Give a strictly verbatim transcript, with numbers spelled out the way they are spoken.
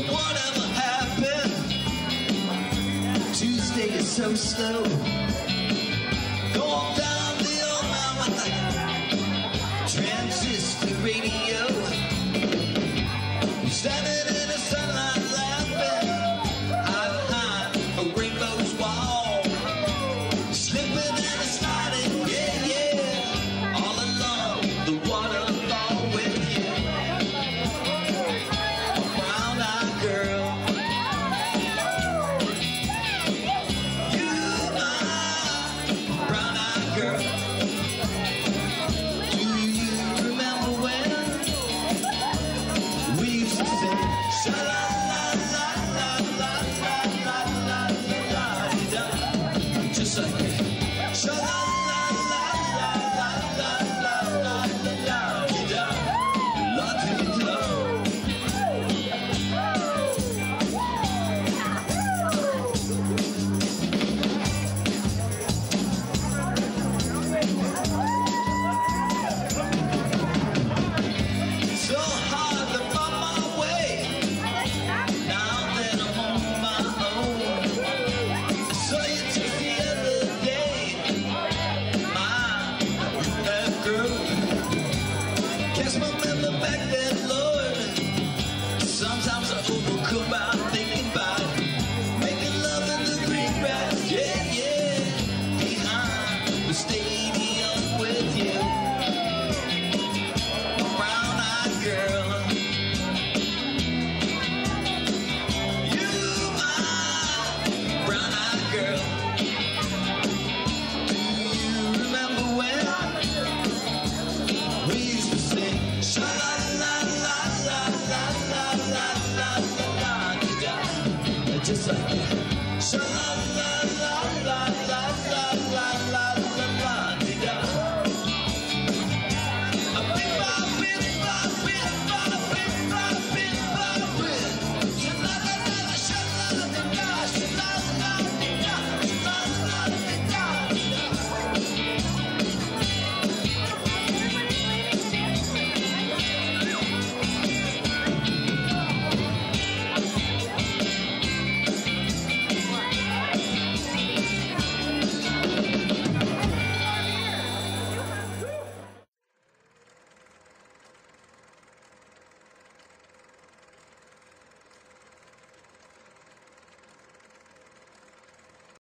Whatever happened, Tuesday is so slow. Going down the old mama transistor radio. Standing in the sunlight laughing out behind a rainbow's wall. Slipping and sliding, yeah, yeah, all along the waterfall with you. Just